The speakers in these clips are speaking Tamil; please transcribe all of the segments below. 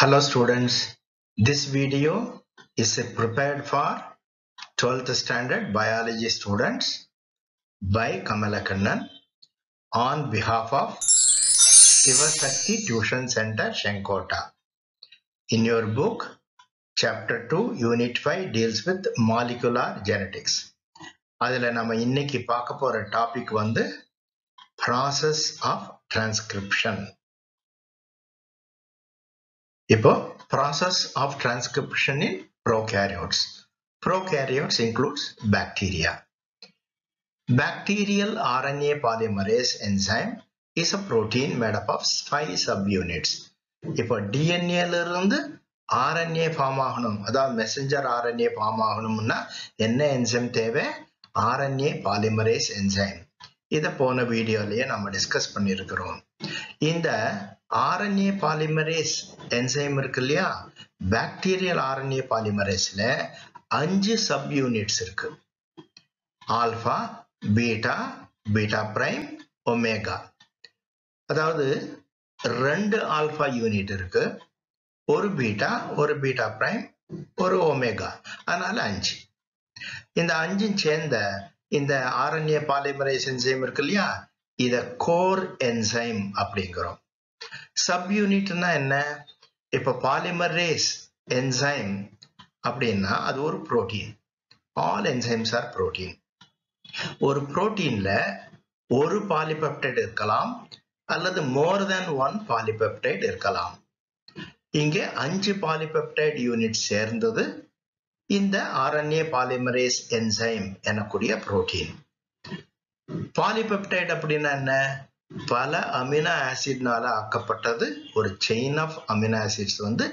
Hello students, this video is prepared for 12th standard biology students by Kamala Kannan on behalf of Sivasakthi Tuition Center, Shankota. In your book, Chapter 2, Unit 5 deals with molecular genetics. Adhula nama inniki paaka pora topic vandu process of transcription. Ipo, process of transcription in prokaryotes. Prokaryotes includes bacteria. Bacterial RNA polymerase enzyme is a protein made up of 5 subunits. Ipo, DNA lirund RNA form agunum, adha messenger RNA form agunumna enna enzyme theve RNA polymerase enzyme. Idha pona video liye nama discuss pannirukkom. Indha RNA polymerase enzyme irukliya, bacterial RNA polymerase le 5 subunits irukku. Alpha, beta, beta prime, omega. Adhavathu 2 alpha unit irukku, 1 beta prime, 1 omega. Anala 5. Indha 5 senda indha RNA polymerase enzyme irukliya, idha core enzyme appingirom. Subunit na enna, ipo polymerase enzyme appadina adu or protein. All enzymes are protein. Or protein la or polypeptide irkalam allathu more than one polypeptide irkalam. Inge 5 polypeptide units serndhathu inda RNA polymerase enzyme enakkudiya protein. Polypeptide appadina enna, pala amino acid nala akkapattadu or chain of amino acids vandu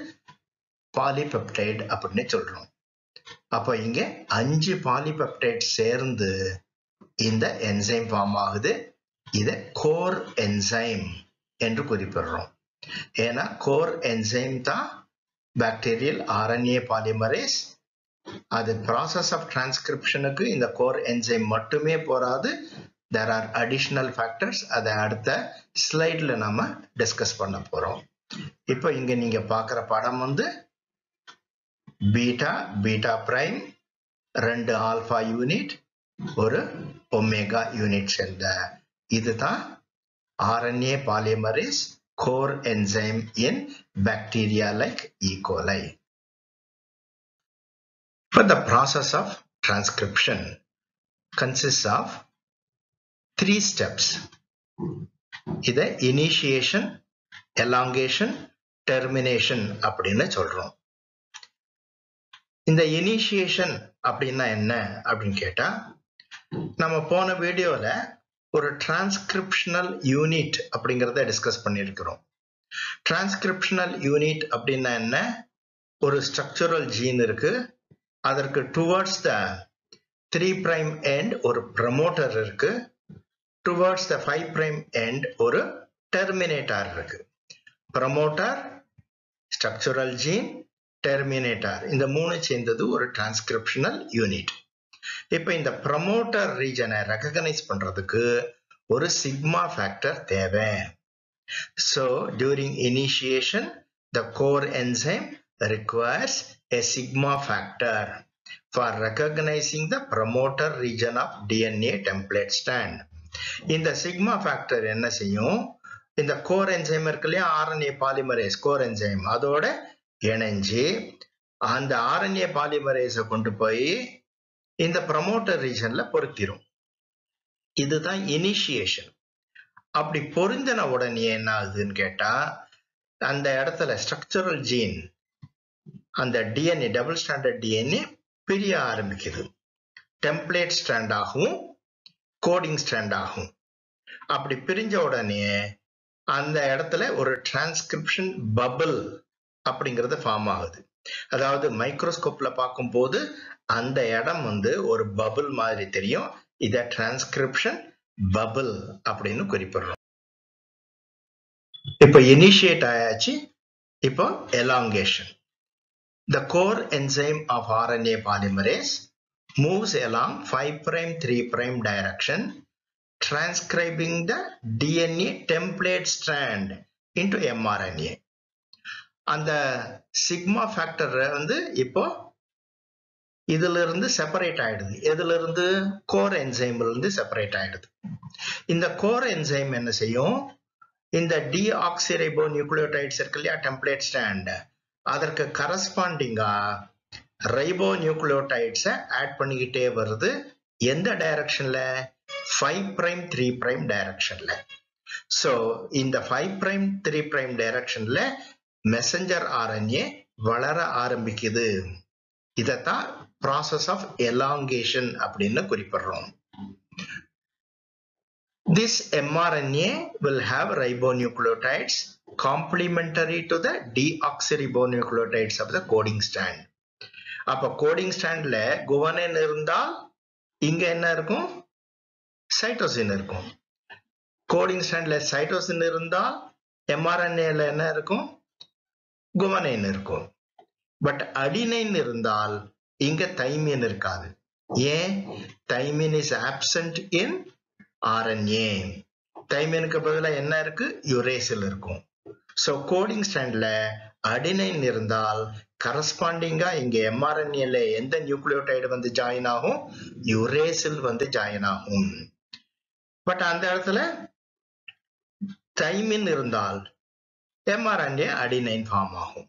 polypeptide appadinu solrom. Appo inge 5 polypeptide serundu inda enzyme form agudhu. Idha core enzyme endru kurippidrom. Ena core enzyme tha bacterial RNA polymerase. Adhu process of transcription ku inda core enzyme mattume poradu. There are additional factors. Adha adutha slide la nama discuss panna porom. Ipo inga neenga paakra padam vandu beta, beta prime, 2 alpha unit, 1 omega unit serndha. Idhu tha RNA polymerase core enzyme in bacteria like E. coli. But the process of transcription consists of 3 steps. Either initiation, elongation, termination. In the initiation, we video a transcriptional unit. Transcriptional unit or structural gene towards the 3 prime end or promoter. Towards the 5 prime end or terminator. Promoter, structural gene, terminator. In the 3 chendadu or transcriptional unit. Now in the promoter region recognize pandradukku or sigma factor thevai. So during initiation, the core enzyme requires a sigma factor for recognizing the promoter region of DNA template strand. In the sigma factor enna seiyum, in the core enzyme irukliya RNA polymerase core enzyme adoda enanji and the RNA polymerase kondu poi in the promoter region la poruthirum. Idhu dhaan initiation. Appadi porindana odane enna agudunu ketta, and the edathila structural gene and the DNA double stranded DNA piriya aarambikkudu, template strand agum coding strand ahum. Apdi pirinja odane and edathile or transcription bubble apdingiradha form agudhu. Adhaavadhu microscope la paakumbodhu and edam vandu or bubble maari theriyum. Idha transcription bubble apdinu kurippadrom. Ipo initiate aayachi. Ipo elongation. The core enzyme of RNA polymerase moves along 5 prime 3 prime direction, transcribing the DNA template strand into mRNA. அந்த சிக்மா ஃபேக்டர் வந்து இப்போ இதில இருந்து செப்பரேட் ஆயிடுது. எதில இருந்து? கோர் என்சைம்ல இருந்து செப்பரேட் ஆயிடுது. இந்த கோர் என்சைம் என்ன செய்யும்? இந்த டிஆக்சிரைபோ நியூக்ளியோடைட்ஸ் இருக்குல்லையா டெம்ப்ளேட் ஸ்டாண்ட், அதற்கு கரஸ்பாண்டிங்கா ரைபோ நியூக்ளியோடைட்ஸை ஆட் பண்ணிக்கிட்டே வருது. எந்த டைரக்ஷன்ல? 5 prime 3 prime டைரக்ஷன்ல. ஸோ இந்த 5 prime 3 prime டைரக்ஷன்ல மெசஞ்சர் ஆர்என்ஏ வளர ஆரம்பிக்குது. இதத்தான் process of elongation அப்படின்னு குறிப்பிடுறோம். This mRNA will have ribonucleotides complementary to the deoxyribonucleotides of the coding strand. அப்ப coding strandல குவானின் இருந்தால் இங்க என்ன இருக்கும்? சைட்டோசின் இருக்கும். coding strandல சைட்டோசின் இருந்தால் mRNAல என்ன இருக்கும்? குவானின் இருக்கும். பட் அடினைன் இருந்தால் இங்க தைமின் இருக்காது. ஏன்? Thymine is absent in RNA. தைமினுக்கு பதிலாக என்ன இருக்கு? யூரேசில் இருக்கும். ஸோ கோடிங் ஸ்டாண்ட்ல அடினைன் இருந்தால் கரஸ்பாண்டிங்கா இங்க எம்ஆர்என்ஏல எந்த நியூக்ளியோடைடு வந்து ஜாயின் ஆகும்? யூரேசில் வந்து ஜாயின் ஆகும். பட் அந்த இடத்துல தைமின் இருந்தால் எம்ஆர்என்ஏ அடினைன் ஃபார்ம் ஆகும்.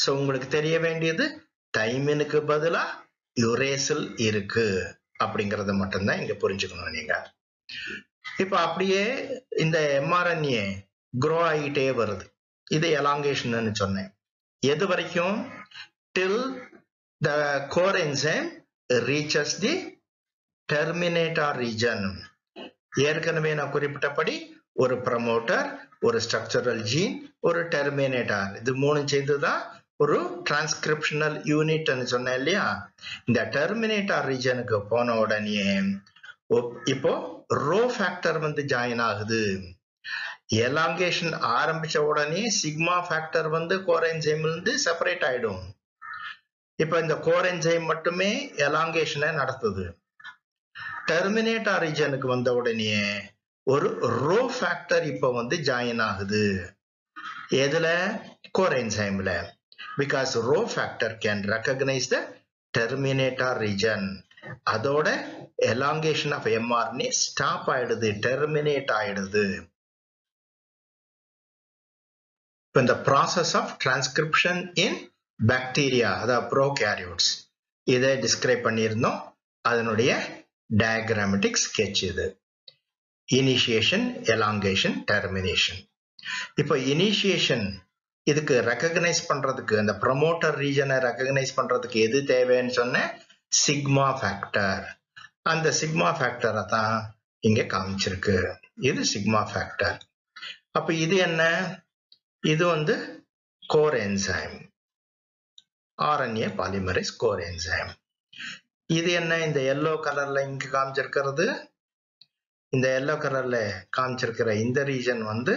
சோ உங்களுக்கு தெரிய வேண்டியது தைமினுக்கு பதிலா யூரேசில் இருக்கு அப்படிங்கறத மட்டும்தான் இங்க புரிஞ்சுக்கணும் நீங்க. இப்ப அப்படியே இந்த எம்ஆர்என்ஏ க்ரோ ஆகிட்டே வருது. இது எலாங்கேஷன் சொன்னேன். எது வரைக்கும்? Till the core enzyme reaches the terminator region. ஏற்கனவே நான் குறிப்பிட்டபடி ஒரு ப்ரமோட்டர், ஒரு ஸ்ட்ரக்சரல் ஜீன், ஒரு டெர்மினேட்டர், இது மூணு சேர்ந்துதான் ஒரு டிரான்ஸ்கிரிப்ஷனல் யூனிட் சொன்னேன் இல்லையா. இந்த டெர்மினேட்டர் ரீஜனுக்கு போன உடனே இப்போ ரோ ஃபேக்டர் வந்து ஜாயின் ஆகுது. எலாங்கேஷன் ஆரம்பிச்ச உடனே சிக்மா ஃபேக்டர் வந்து கோர் என்சைம்ல இருந்து செப்பரேட் ஆயிடும். இப்போ இந்த கோர் என்சைம் மட்டுமே எலாங்கேஷனை நடத்துது. டெர்மினேட்டர் ரீஜனுக்கு வந்த உடனே ஒரு ரோ ஃபேக்டர் இப்போ வந்து ஜாயின் ஆகுது. எதுல? கோர் என்சைம்ல. because rho factor can recognize the terminator region. அதோட elongation of mRNA stop ஆயிடுது, terminate ஆயிடுது. இப்போ இந்த process of transcription in bacteria, அதாவது prokaryotes, இதை describe பண்ணியிருந்தோம். அதனுடைய diagrammatic sketch இது. initiation, elongation, termination. இப்போ initiation இதுக்கு ரெகக்னைஸ் பண்றதுக்கு, அந்த ப்ரமோட்டர் ரீஜனை ரெகக்னைஸ் பண்றதுக்கு எது தேவைன்னு சொன்ன? Sigma factor. அந்த சிக்மா ஃபேக்டரை தான் இங்க காமிச்சிருக்கு. இது சிக்மா ஃபேக்டர். அப்ப இது என்ன? இது வந்து core enzyme, RNA polymerase core enzyme. இது என்ன? இந்த எல்லோ கலர்ல இங்க காமிச்சிருக்கிறது, இந்த எல்லோ கலர்ல காமிச்சிருக்கிற இந்த ரீஜன் வந்து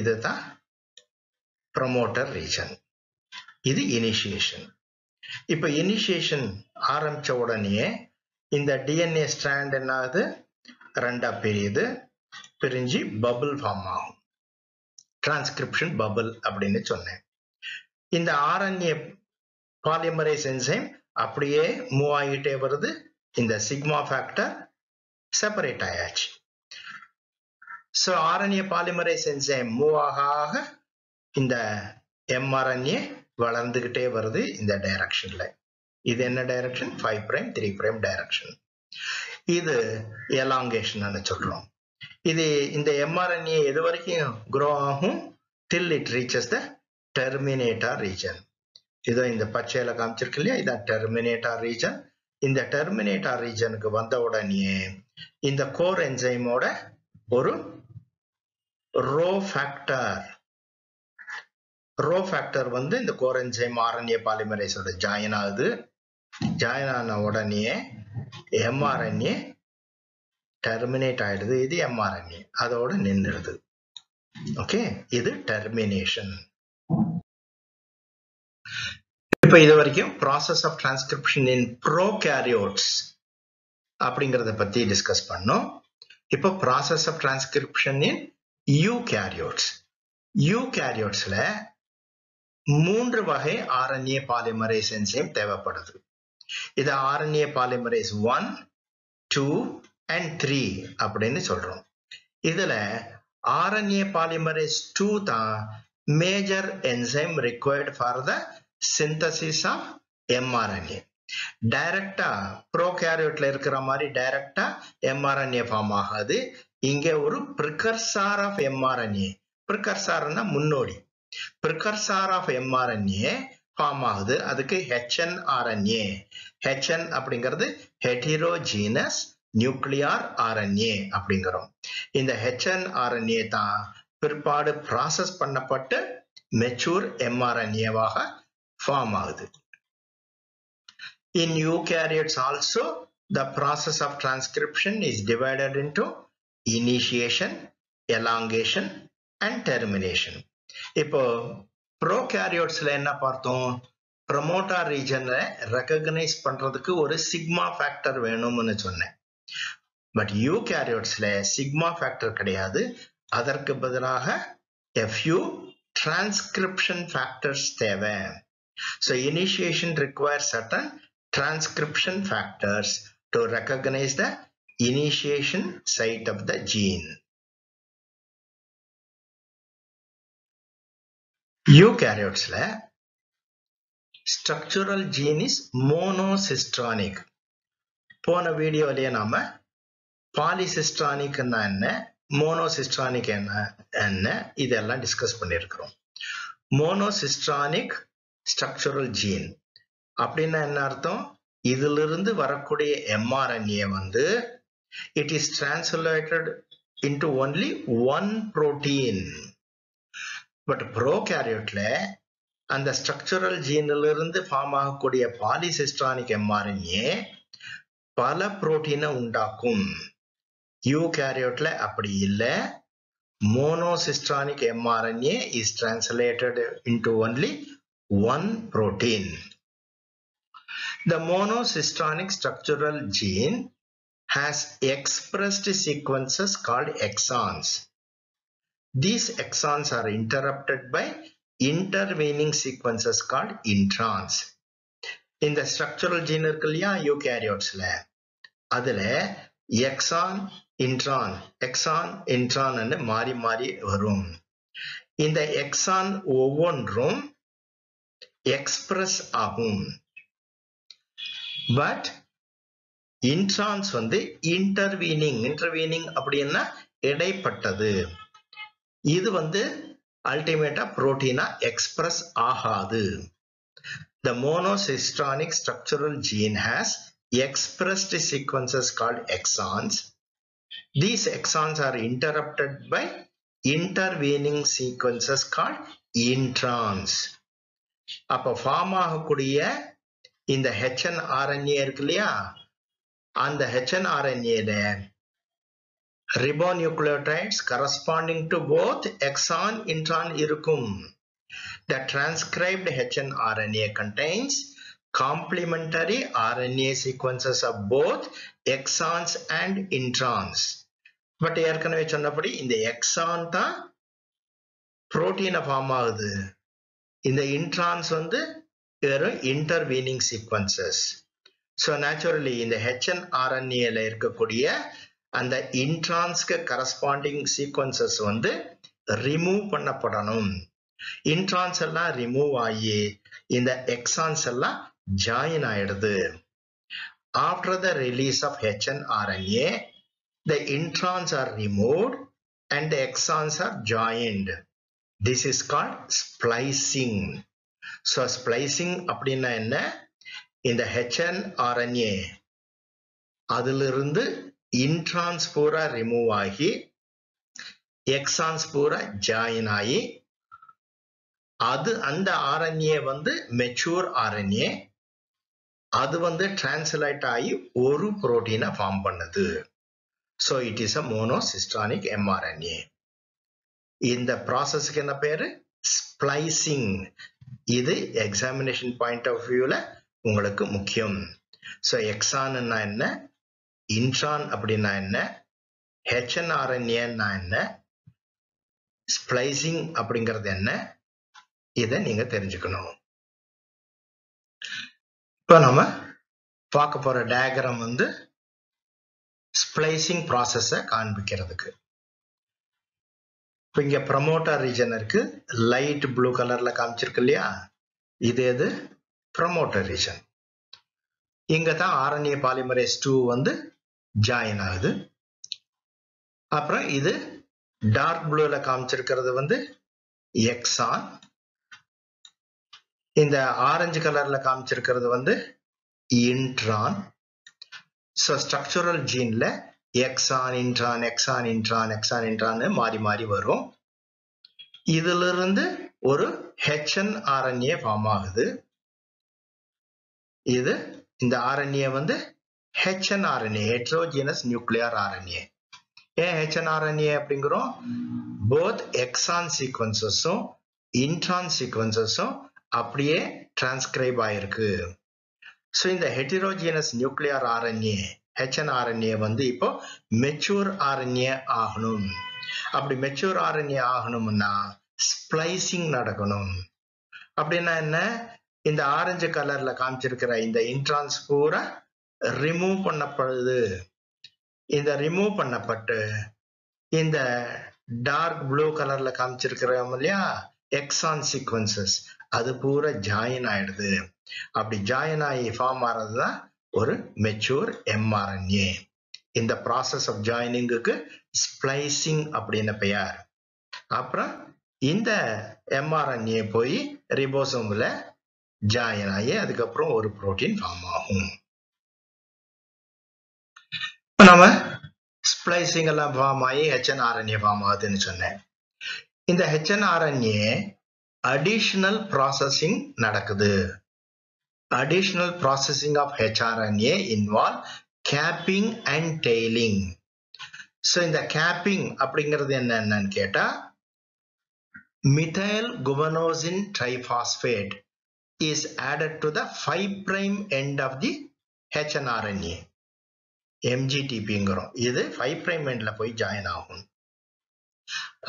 இதுதான் promoter region. இது initiation. இப்ப initiation ஆரம்பிச்ச உடனே இந்த DNA strand என்னாது? ரெண்டா பிரியுது. பிரிஞ்சு bubble form ஆகும். transcription bubble அப்படின்னு சொன்னேன். இந்த RNA polymerase enzyme அப்படியே மூவ் ஆகிட்டே வருது. இந்த sigma factor செப்பரேட் ஆயாச்சு. So RNA polymerase enzyme move ஆக இந்த mRNA வளர்ந்துகிட்டே வருது இந்த டைரக்ஷன்ல. இது என்ன டைரக்ஷன்? 5 prime 3 prime direction. இது எலாங்கேஷன் சொல்றோம். இது இந்த mRNA எது வரைக்கும் க்ரோ ஆகும்? till it reaches the terminator region. இதோ இந்த பச்சையில காமிச்சிருக்கு இல்லையா, இதான் டெர்மினேட்டர் ரீஜன். இந்த டெர்மினேட்டர் ரீஜனுக்கு வந்த உடனே இந்த கோர் என்சைமோட ஒரு ரோ ஃபேக்டர், ரோ ஃபேக்டர் வந்து இந்த கோர் என்சைம் ஆர்என்ஏ பாலிமரேஸோட ஜாயின் ஆகுது. ஜாயின் ஆன உடனே எம்ஆர்என்ஏ டெர்மினேட் ஆயிடுது. இது எம்ஆர்என்ஏ அதோட நின்றுடுது. ஓகே, இது டெர்மினேஷன். இப்போ இது வரைக்கும் process of transcription in prokaryotes அப்படிங்கிறத பத்தி டிஸ்கஸ் பண்ணோம். இப்போ process of transcription in eukaryotes. யூகாரியோட்ஸ்ல மூன்று வகை RNA polymerase enzyme தேவைப்படுது. இது RNA polymerase 1, 2 and 3 அப்படின்னு சொல்றோம். இதுல RNA polymerase 2 தான் major enzyme required for the synthesis of mRNA. டைரக்டா ப்ரோகாரியோட்ல இருக்கிற மாதிரி டைரக்டா mRNA ஃபார்ம் ஆகாது. இங்கே ஒரு precursor of mRNA, precursorனா முன்னோடி, precursor of mRNA ஃபார்ம் ஆகுது. அதுக்கு HnRNA, HN அப்படிங்கிறது heterogeneous nuclear RNA அப்படிங்கிறோம். இந்த HnRNA தான் பிற்பாடு ப்ராசஸ் பண்ணப்பட்டு மெச்சூர் mRNAவாக ஃபார்ம் ஆகுது. In eukaryotes also, the process of transcription is divided into initiation, elongation and termination. இப்போ prokaryotes-ல என்ன பார்த்தோம்? promoter region-ல recognize பண்றதுக்கு ஒரு sigma factor வேணும்னு சொன்னேன். But eukaryotes-ல sigma factor கிடையாது. அதற்கு பதிலாக a few transcription factors தேவை. So initiation requires certain transcription factors to recognize the initiation site of the gene. Eukaryotes la structural gene is monocystronic. போன வீடியோலயே நாம பாலிசிஸ்ட்ரானிக் என்ன, மோனோசிஸ்ட்ரானிக் என்ன இதெல்லாம் டிஸ்கஸ் பண்ணியிருக்கிறோம். மோனோசிஸ்ட்ரானிக் structural gene அப்படின்னா என்ன அர்த்தம்? இதிலிருந்து வரக்கூடிய mRNA வந்து it is translated into only one protein. But prokaryoteல அந்த structural geneலிருந்து ஃபார்ம் ஆகக்கூடிய polycystronic mRNA பல புரோட்டீனை உண்டாக்கும். யூகாரியோட்ல அப்படி இல்லை. monocystronic mRNA is translated into only one protein. The monocystronic structural gene has expressed sequences called exons. These exons are interrupted by intervening sequences called introns. In the structural gene eukaryotes la adile exon intron exon intron and mari mari varum. In the exon ovondrum express agum. But introns வந்து intervening அப்படின்னா இடைப்பட்டது. இது வந்து அல்டிமேட்டா புரோட்டீனா எக்ஸ்பிரஸ் ஆகாது. The monocystronic structural gene has expressed sequences called exons. These exons are interrupted by intervening sequences called introns. அப்ப ஃபார்ம் ஆகக்கூடிய இந்த HnRNA இருக்கு இல்லையா, அந்த HnRNA-ல ribonucleotides corresponding to both exon intron இருக்கும். The transcribed HnRNA contains complementary RNA sequences of both exons and introns. But ஏற்கனவே சொன்னபடி இந்த எக்ஸான் தான் புரோட்டீனை ஃபார்ம் ஆகுது. இந்த இன்ட்ரான்ஸ் வந்து intervening sequences. So naturally in the HnRNA la irukkudiya and the introns corresponding sequences vandu remove pannapadanum. Introns alla remove aayi in the exons alla join aayidudhu. After the release of HnRNA, the introns are removed and the exons are joined. This is called splicing. So splicing அப்படின்னா என்ன? இந்த HnRNA அதிலிருந்து இன்ட்ரான்ஸ் பூரா ரிமூவ் ஆகி எக்ஸான்ஸ் பூரா ஜாயின் ஆகி அது அந்த RNA வந்து மெச்சூர் RNA, அது வந்து டிரான்ஸ்லேட் ஆகி ஒரு புரோட்டீனை ஃபார்ம் பண்ணுது. So it is a monocistronic mRNA. இந்த ப்ராசஸ்க்கு என்ன பேரு? ஸ்ப்ளைசிங். இது examination point of viewல உங்களுக்கு முக்கியம். So exon என்ன, intron அப்படின்னா என்ன, HnRNA என்ன, splicing அப்படிங்கிறது என்ன, இதை நீங்க தெரிஞ்சுக்கணும். இப்போ நம்ம பார்க்க போற டயக்ராம் வந்து ஸ்ப்ளைசிங் ப்ராசஸை காண்பிக்கிறதுக்கு. இப்போ இங்க ப்ரமோட்டர் ரீஜன் இருக்கு, லைட் ப்ளூ கலர்ல காமிச்சிருக்கு இல்லையா, இது எது? Promoter region. இங்க தான் ஆர்என்ஏ பாலிமரேஸ் 2 வந்து ஜாயின் ஆகுது. அப்புறம் இது டார்க் ப்ளூல காமிச்சிருக்கிறது வந்து எக்ஸான், இந்த ஆரஞ்சு கலர்ல காமிச்சிருக்கிறது வந்து இன்ட்ரான். ஸோ ஸ்ட்ரக்சரல் ஜீன்ல exon intron exon intron exon இன்ட்ரான்னு மாறி மாறி வரும். இதுல இருந்து ஒரு HnRNA ஃபார்ம் ஆகுது. இது இந்த ஆர்என்ஏ வந்து HnRNA, ஹெட்ரோஜினஸ் நியூக்ளியர் ஆர்என்ஏ. ஏன் HnRNA அப்படிங்கிறோம்? போத் எக்ஸான் சீக்வன்சஸும் இன்ட்ரான் சீக்வன்சஸும் அப்படியே டிரான்ஸ்கிரைப் ஆயிருக்கு. ஸோ இந்த ஹெட்டிரோஜினஸ் நியூக்ளியர் ஆர்என்ஏ HnRNA வந்து இப்போ மெச்சூர் ஆர்என்ஏ ஆகணும். அப்படி மெச்சூர் ஆர்என்ஏ ஆகணும்னா ஸ்ப்ளைசிங் நடக்கணும். அப்படின்னா என்ன? இந்த ஆரஞ்சு கலர்ல காமிச்சிருக்கிற இந்த இன்ட்ரான்ஸ் பூரா ரிமூவ் பண்ணப்படுது. இந்த ரிமூவ் பண்ணப்பட்டு இந்த டார்க் ப்ளூ கலர்ல காமிச்சிருக்கிறோம் இல்லையா எக்ஸான் சீக்வன்சஸ், அது பூரா ஜாயின் ஆயிடுது. அப்படி ஜாயின் ஆகி ஃபார்ம் ஆறதுதான் ஒரு மெச்சூர் mRNA. இந்த ப்ராசஸ் ஆஃப் ஜாயினிங்குக்கு ஸ்ப்ளைசிங் அப்படின்னு பெயர். அப்புறம் இந்த mRNA போய் ரிபோசோம்ல ஜாயின் ஆகி அதுக்கப்புறம் ஒரு புரோட்டீன் ஃபார்ம் ஆகும். இப்போ நம்ம ஸ்ப்ளைசிங் எல்லாம் ஃபார்ம் ஆகி HnRNA ஃபார்ம் ஆகுதுன்னு சொன்னேன். இந்த HnRNA அடிஷனல் ப்ராசஸிங் நடக்குது. Additional processing of HRNA involve capping and tailing. So in the capping, அப்படிங்கிறது என்னன்னு கேட்டா, methyl guanosine triphosphate is added to the 5' end of the HNRNA. MGTPங்கிறோம். இது 5' endல போய் ஜாயின் ஆகும்.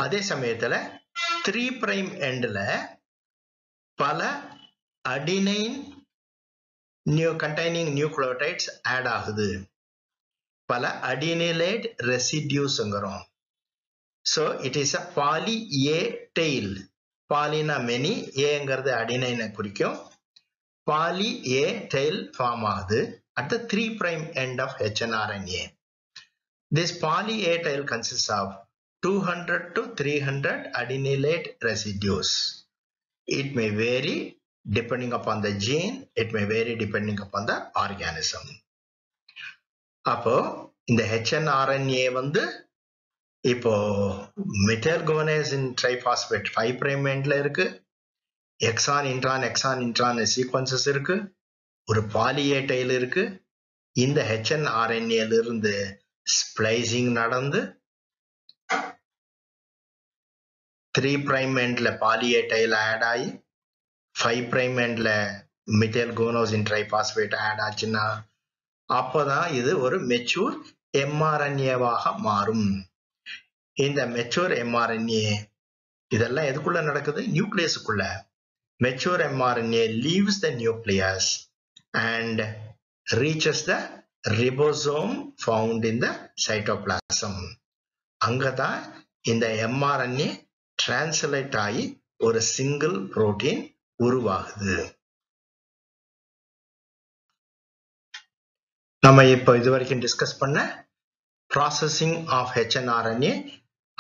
அதே சமயத்துல 3' endல பல அடினைன் containing nucleotides add ஆகுது. பல அடினைலேட் ரெசிடியூஸ்ங்கிறோம். So it is a poly A tail. பாலினா மெனி, ஏங்கிறது அடினைனை குறிக்கும். பாலி ஏ டெய்ல் ஃபார்ம் ஆகுது at the 3' end of HNRNA. This poly A tail consists of 200 to 300 adenylate residues. It may vary depending upon the gene, it may vary depending upon the organism. அப்போ இந்த HNRNA வந்து இப்போ methyl guanosine triphosphate 5' endல இருக்கு, எக்ஸான் இன்ட்ரான் சீக்வன்சஸ் இருக்கு, ஒரு பாலி A tail இருக்கு. இந்த HNRNA ல இருந்து ஸ்ப்ளைசிங் நடந்து 3' endல பாலி A tail ஆட் ஆகி 5' endல methyl guanosine triphosphate ஆட் ஆச்சுன்னா அப்போதான் இது ஒரு மெச்சூர் mRNAவாக மாறும். இந்த மெச்சூர் mRNA இதெல்லாம் எதுக்குள்ள நடக்குது? நியூக்ளியஸுக்குள்ள. Mature mRNA leaves the nucleus and reaches the ribosome found in the cytoplasm. அங்கதான் இந்த mRNA டிரான்ஸ்லேட் ஆகி ஒரு சிங்கிள் புரோட்டீன் உருவாகுது. நம்ம இப்போ இதுவரைக்கும் டிஸ்கஸ் பண்ண ப்ராசஸிங் ஆஃப் HnRNA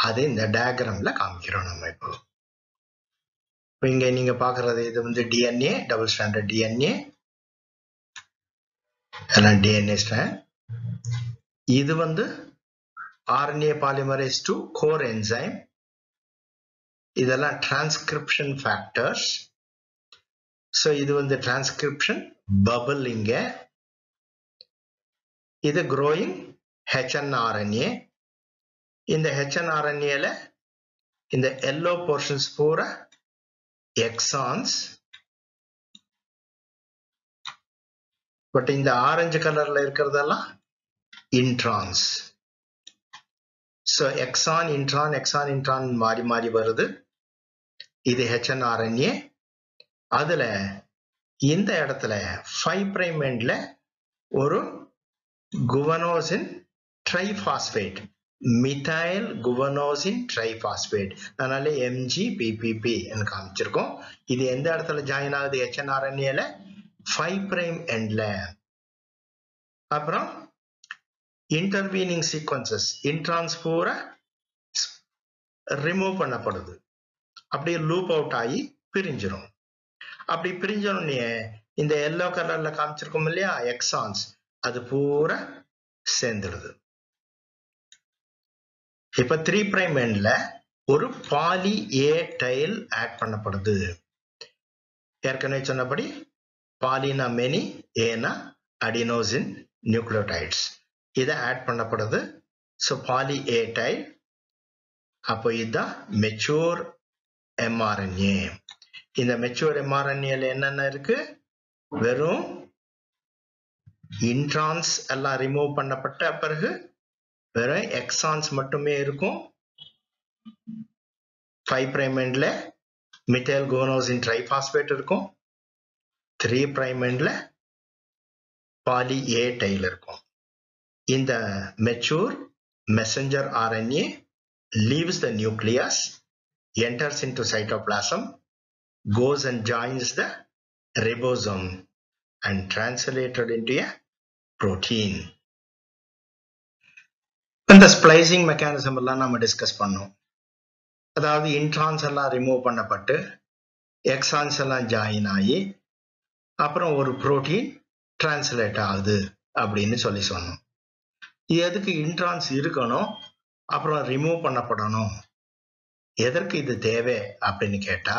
அது இந்த டயக்ராம்ல காமிக்கிறோம். நம்ம இப்போ இங்க நீங்க பாக்குறது இது வந்து DNA, டபுள் ஸ்டாண்டர்ட் DNA, எல்லாம் DNA ஸ்ட்ராண்ட். இது வந்து RNA பாலிமரேஸ் 2 கோர் என்சைம். இதெல்லாம் டிரான்ஸ்கிரிப்ஷன் ஃபேக்டர்ஸ். ஸோ இது வந்து டிரான்ஸ்கிரிப்ஷன் பபிள். இங்க இது க்ரோயிங் HnRNA. இந்த HnRNAல இந்த எல்லோ போர்ஷன்ஸ் பூரா எக்ஸான்ஸ். பட் இந்த ஆரஞ்சு கலர்ல இருக்கிறதெல்லாம் introns. So exon intron exon intron மாறி மாறி வருது. இது HnRNA. அதுல இந்த இடத்துல 5 பிரைம் எண்ட்ல ஒரு guanosine triphosphate methyl guanosine triphosphate அதனால MGTP ன்னு காமிச்சிருக்கோம் இது எந்த இடத்துல ஜாயின் ஆகுது HNRNA ல 5 பிரைம் எண்ட்ல அப்புறம் intervening sequences introns பூரா remove பண்ணப்படுது அப்படியே loop out ஆகி பிரிஞ்சிரும் அப்படி பிரிஞ்சனே இந்த yellow கலர்ல காமிச்சிருக்கும் இல்லையா எக்ஸான்ஸ் அது பூரா சேர்ந்துடுது இப்ப 3 பிரைம் எண்ட்ல ஒரு பாலி A டைல் ஆட் பண்ணப்படுது ஏற்கனவே சொன்னபடி பாலினா many ஏனா அடினோசின் நியூக்ளியோடைட்ஸ் இத ஆட் பண்ணப்படுது சோ பாலி A டைல் அப்போ இத மெச்சூர் mRNA இந்த மெச்சூர் mRNA ல என்னென்ன இருக்கு வெறும் இன்ட்ரான்ஸ் எல்லாம் ரிமூவ் பண்ணப்பட்ட பிறகு வெறும் எக்ஸான்ஸ் மட்டுமே இருக்கும் 5 பிரைம் எண்ட்ல மிதைல் குவானோசின் ட்ரைபாஸ்பேட் இருக்கும் 3 பிரைம் எண்ட்ல பாலி A டைல் இருக்கும் இந்த mature messenger RNA leaves the nucleus enters into cytoplasm goes and joins the ribosome and translated into a protein. And the splicing mechanism alla namu discuss pannom. Adhavu introns alla remove pannapattu exons alla join aagi appuram oru protein translate agudhu appadinu solli sonnom. Edhukku introns irukanum appuram remove pannapadanum. Edharku idu thevai appadinu ketta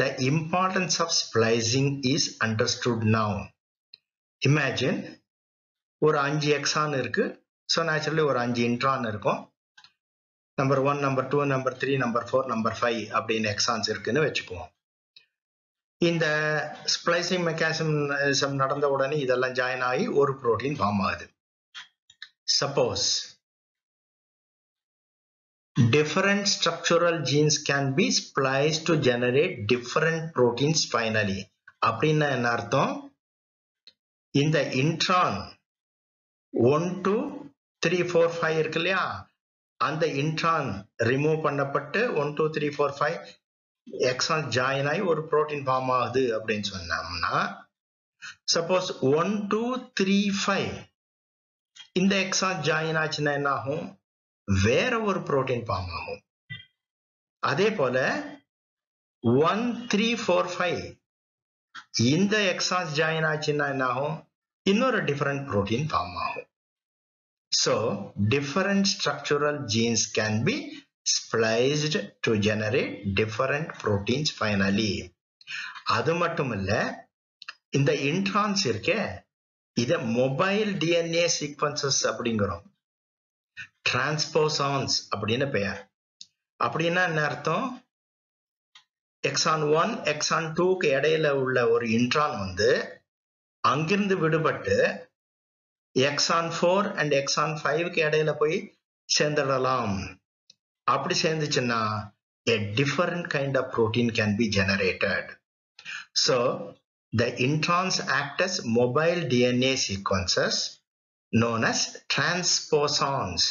The importance of splicing is understood now. Imagine, one 5 exon irukku, so naturally one 5 intron irukku. Number 1, number 2, number 3, number 4, number 5, appadi exons irukku vechukom. In the splicing mechanism, some nadanda odane idella join aagi oru protein form agudhu. Suppose different structural genes can be spliced to generate different proteins finally. அப்படின்னா என்ன அர்த்தம் இந்த இன்ட்ரான் 1 2 3 4 5 இருக்கு இல்லையா அந்த இன்ட்ரான் ரிமூவ் பண்ணப்பட்டு 1 2 3 4 5 எக்ஸான் ஜாயின் ஆகி ஒரு புரோட்டீன் ஃபார்ம் ஆகுது அப்படினு சொன்னோம்னா சப்போஸ் 1 2 3 5 இந்த எக்ஸான் ஜாயின் ஆச்சுன்னா என்ன ஆகும் வேற ஒரு புரோட்டீன் ஃபார்ம் ஆகும் அதே போல 1 3 4 5 இந்த எக்ஸான்ஸ் ஜாயின் ஆச்சுன்னா என்ன ஆகும் இன்னொரு டிஃபரண்ட் புரோட்டீன் ஃபார்ம் ஆகும் so different structural genes can be spliced to generate different proteins finally அது மட்டும் இல்ல இந்த இன்ட்ரான்ஸ் இருக்கே இத மொபைல் DNA சீக்வென்சஸ் அப்படிங்கறோம் Transposons அப்படின பெயர் அப்படினா என்ன அர்த்தம் exon 1 exon 2 க்கு இடையில உள்ள ஒரு இன்ட்ரான் வந்து அங்கிருந்து விடுபட்டு exon 4 and exon 5 க்கு இடையில போய் சேர்ந்துடலாம் அப்படி சேர்ந்துச்சுனா a different kind of protein can be generated so the introns act as mobile DNA sequences known as transposons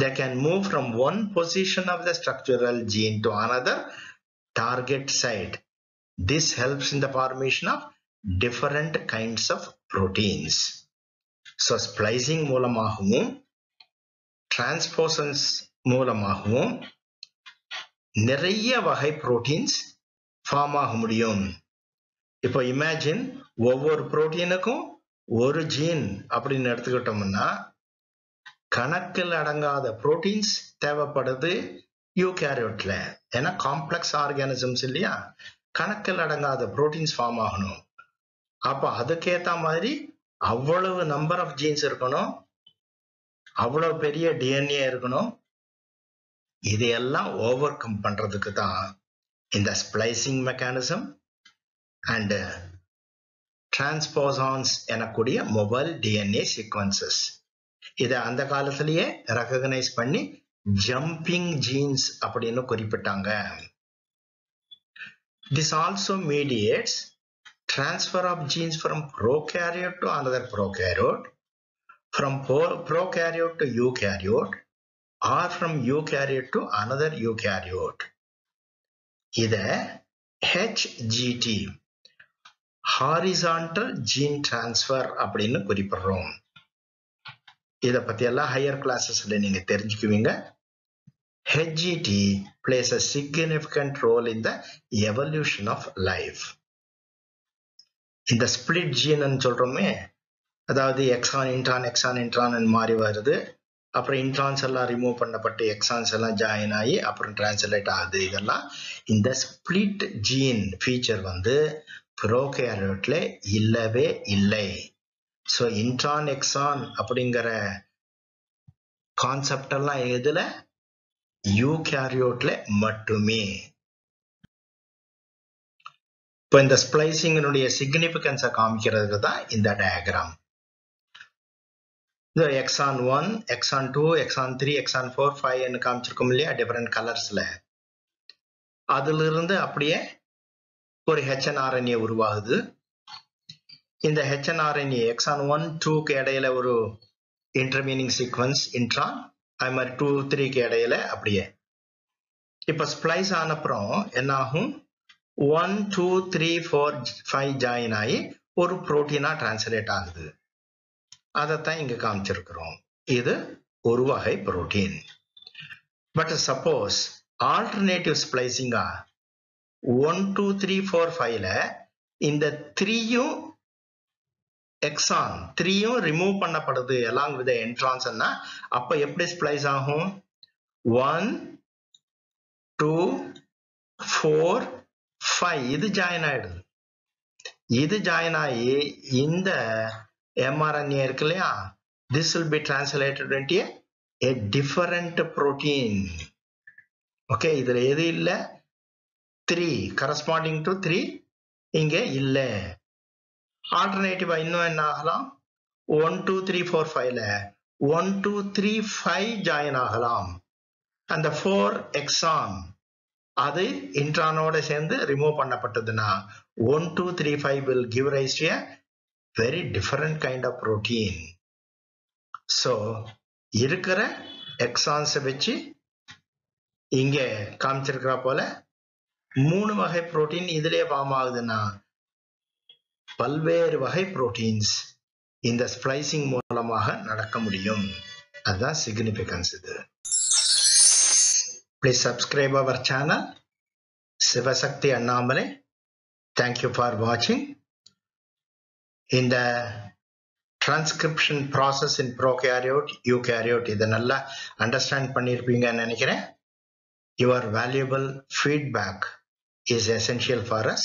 They can move from one position of the structural gene to another target site. This helps in the formation of different kinds of proteins. So splicing மூலமாகவும், transposons மூலமாகவும், நிறைய வகை proteins form ஆக முடியும். இப்போ imagine ஒவ்வொரு proteinக்கும் ஒரு gene அப்படின்னு எடுத்துக்கிட்டோம்னா கணக்கில் அடங்காத புரோட்டீன்ஸ் தேவைப்படுது யூகாரியோட்ல ஏன்னா காம்ப்ளெக்ஸ் ஆர்கானிசம்ஸ் இல்லையா கணக்கில் அடங்காத புரோட்டீன்ஸ் ஃபார்ம் ஆகணும் அப்ப அதுக்கேத்த மாதிரி அவ்வளவு நம்பர் ஆஃப் ஜீன்ஸ் இருக்கணும் அவ்வளவு பெரிய DNA இருக்கணும் இதையெல்லாம் ஓவர் கம் பண்றதுக்கு தான் இந்த ஸ்ப்ளைசிங் மெக்கானிசம் அண்ட் டிரான்ஸ்போசான்ஸ் எனக்கூடிய மொபைல் DNA சீக்வென்சஸ் இத அந்த காலத்திலேயே ரெகக்னைஸ் பண்ணி ஜம்பிங் ஜீன்ஸ் அப்படின்னு குறிப்பிட்டாங்க This also mediates transfer of genes from prokaryote to another prokaryote, from prokaryote to eukaryote, or from eukaryote to another eukaryote. Either HGT, horizontal gene transfer அப்படினு குறிப்பிடுறோம். இத பத்தியல்ல higher classesல நீங்க தெரிஞ்சுக்குவீங்க. HGT plays a significant role in the evolution of life. இந்த split gene ன்னு சொல்றோமே, அதாவது எக்ஸான் இன்ட்ரான் மாறி வருது. அப்புறம் இன்ட்ரான்ஸ் எல்லாம் ரிமூவ் பண்ணப்பட்டு எக்ஸான்ஸ் எல்லாம் ஜாயின் ஆகி அப்புறம் டிரான்ஸ்லேட் ஆகுது. இதெல்லாம் இந்த ஸ்பிளிட் ஜீன் ஃபீச்சர் வந்து ப்ரோகேரியோட்ல இல்லவே இல்லை. ஸோ இன்ட்ரான் எக்ஸான் அப்படிங்கிற கான்செப்ட் எல்லாம் எதுல, யூகேரியோட்ல மட்டுமே. இப்போ இந்த ஸ்பிளைசிங்கினுடைய சிக்னிஃபிகன்ஸை காமிக்கிறதுக்கு தான் இந்த diagram. So exon 1, exon 2, exon 3, exon 4, 5 and காமிச்சிருக்கும் இல்லையா different colorsல. அதில் இருந்து அப்படியே ஒரு HnRNA உருவாகுது. இந்த HnRNA exon 1, 2க்கு இடையில ஒரு intervening sequence intron, அது மாதிரி 2, 3க்கு இடையில அப்படியே. இப்போ splice ஆனப்புறம் என்ன ஆகும், 1, 2, 3, 4, 5 join ஆகி ஒரு protein-ஆ translate ஆகுது. அதைத்தான் இங்க காமிச்சிருக்கிறோம். இது ஒரு வகை புரோட்டீன். பட் சப்போஸ் ஆல்டர்னேட்டிவ் ஸ்பிளைசிங்கா 1 2 3 4 5ல இந்த 3யும் எக்ஸான் 3யும் ரிமூவ் பண்ணப்படுது along with the entrance-ன்னா அப்ப எப்படி ஸ்பிளைஸ் ஆகும், 1 2 4 5 இது ஜாயின் ஆயிடுது. இது ஜாயின் ஆகி இந்த mRNA இருக்கு இல்லையா, this will be translated into a different protein. Okay, இதுல எது இல்ல, 3 corresponding to 3 இங்க இல்ல. ஆல்டர்னேட்டிவா இன்னும் என்ன ஆகலாம், 1 2 3 4 5ல 1 2 3 5 ஜாயின் ஆகலாம். அந்த 4 எக்ஸான் அது இன்ட்ரானோட சேர்ந்து ரிமூவ் பண்ணப்பட்டதுன்னா 1 2 3 5 will give rise to a very different kind of protein. So இருக்கிற எக்ஸான்ஸ் வச்சு இங்க காமிச்சிருக்கிற போல 3 வகை புரோட்டீன் இதுலயே ஃபார்ம் ஆகுதுன்னா பல்வேறு வகை புரோட்டீன்ஸ் இந்த ஸ்பிளைசிங் மூலமாக நடக்க முடியும். அதுதான் சிக்னிபிகன்ஸ். இது please subscribe our channel Sivasakthi Annamalai. Thank you for வாட்சிங். In the transcription process in prokaryote, eukaryote, இதை நல்லா understand பண்ணிருப்பீங்கன்னு நினைக்கிறேன். Your valuable feedback is essential for us.